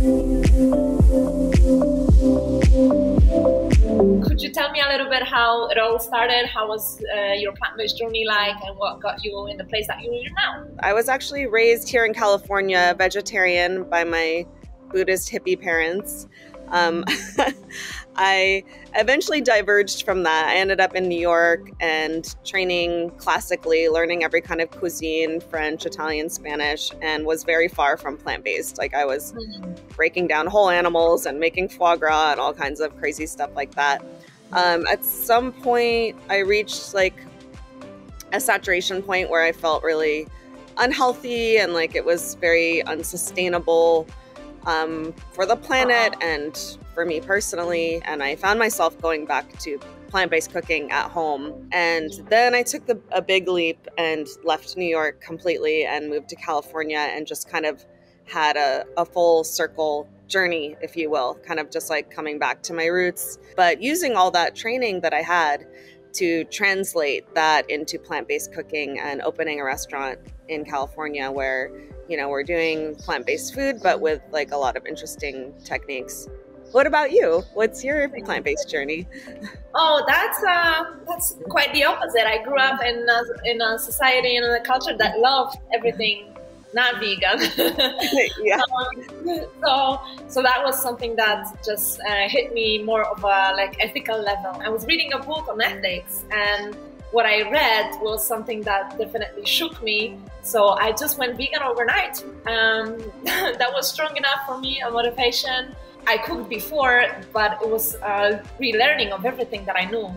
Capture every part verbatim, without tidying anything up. Could you tell me a little bit how it all started? How was uh, your plant-based journey like, and what got you in the place that you are now? I was actually raised here in California, vegetarian, by my Buddhist hippie parents. Um, I eventually diverged from that. I ended up in New York and training classically, learning every kind of cuisine, French, Italian, Spanish, and was very far from plant-based. Like I was breaking down whole animals and making foie gras and all kinds of crazy stuff like that. Um, at some point I reached like a saturation point where I felt really unhealthy and like it was very unsustainable. Um, for the planet and for me personally, and I found myself going back to plant-based cooking at home. And then I took the, a big leap and left New York completely and moved to California and just kind of had a, a full circle journey, if you will, kind of just like coming back to my roots, but using all that training that I had to translate that into plant-based cooking and opening a restaurant in California where, you know, we're doing plant-based food, but with like a lot of interesting techniques. What about you? What's your plant-based journey? Oh, that's uh, that's quite the opposite. I grew up in a, in a society and in a culture that loved everything not vegan. Yeah. um, so, so that was something that just uh, hit me more of a like ethical level. I was reading a book on ethics, and what I read was something that definitely shook me. So I just went vegan overnight. Um, that was strong enough for me, a motivation. I cooked before, but it was a relearning of everything that I knew.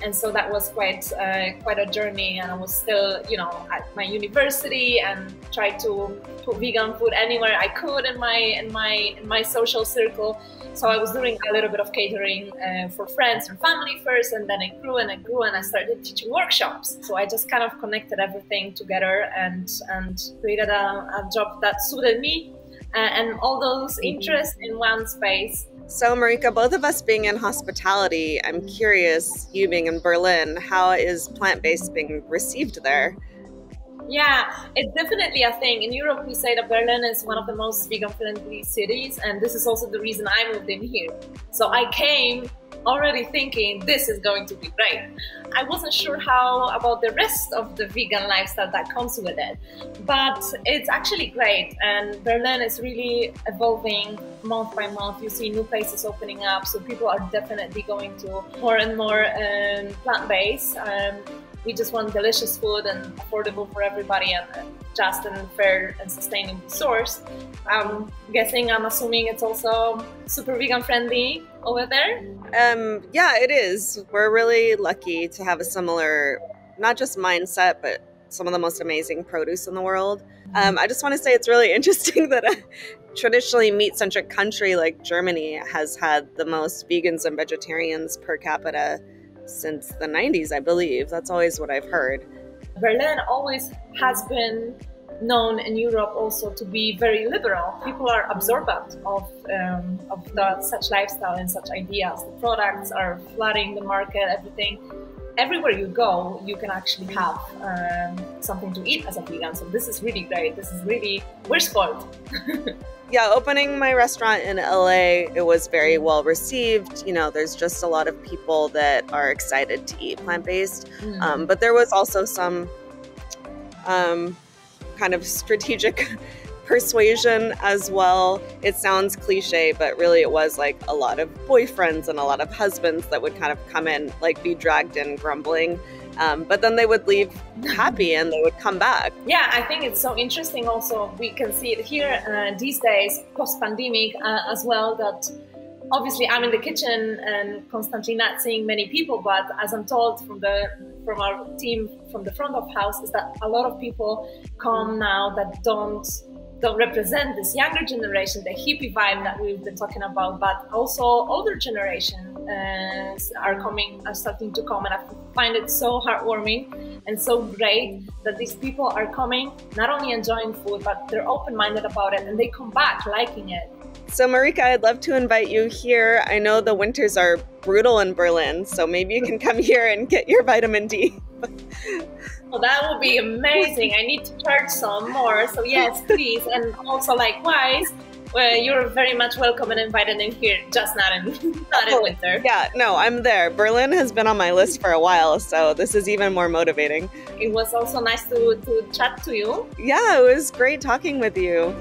And so that was quite, uh, quite a journey. And I was still, you know, at my university and tried to put vegan food anywhere I could in my, in my, in my social circle. So I was doing a little bit of catering uh, for friends and family first, and then it grew and it grew and I started teaching workshops. So I just kind of connected everything together and, and created a, a job that suited me. Uh, and all those interests in one space. So Marika, both of us being in hospitality, I'm curious, you being in Berlin, how is plant-based being received there? Yeah, it's definitely a thing. In Europe, we say that Berlin is one of the most vegan-friendly cities, and this is also the reason I moved in here. So I came already thinking this is going to be great. I wasn't sure how about the rest of the vegan lifestyle that comes with it, but it's actually great, and Berlin is really evolving month by month. You see new places opening up, so people are definitely going to more and more um, plant-based. Um, we just want delicious food and affordable for everybody and uh, just and fair and sustainable source. I'm guessing, I'm assuming it's also super vegan friendly over there? Um, yeah, it is. We're really lucky to have a similar, not just mindset, but some of the most amazing produce in the world. Um, I just want to say it's really interesting that a traditionally meat-centric country like Germany has had the most vegans and vegetarians per capita since the nineties, I believe. That's always what I've heard. Berlin always has been known in Europe also to be very liberal. People are absorbent of, um, of the, such lifestyle and such ideas. The products are flooding the market, everything. Everywhere you go, you can actually have um, something to eat as a vegan. So this is really great. This is really, we're spoiled. Yeah, opening my restaurant in L A, it was very well received. You know, there's just a lot of people that are excited to eat plant-based. Mm. Um, but there was also some um, kind of strategic persuasion as well. It sounds cliche, but really it was like a lot of boyfriends and a lot of husbands that would kind of come in, like be dragged in grumbling, um, but then they would leave happy and they would come back. Yeah, I think it's so interesting also, we can see it here uh, these days, post-pandemic uh, as well, that obviously I'm in the kitchen and constantly not seeing many people, but as I'm told from the from our team from the front of house is that a lot of people come now that don't Don't represent this younger generation, the hippie vibe that we've been talking about, but also older generations uh, are coming, are starting to come, and I find it so heartwarming and so great that these people are coming, not only enjoying food, but they're open-minded about it and they come back liking it. So Marika, I'd love to invite you here. I know the winters are brutal in Berlin, so maybe you can come here and get your vitamin D. Well, that would be amazing. I need to charge some more. So yes, please. And also likewise, Well, you're very much welcome and invited in here, just not in, not in winter. Yeah, no, I'm there. Berlin has been on my list for a while, so this is even more motivating. It was also nice to, to chat to you. Yeah, it was great talking with you.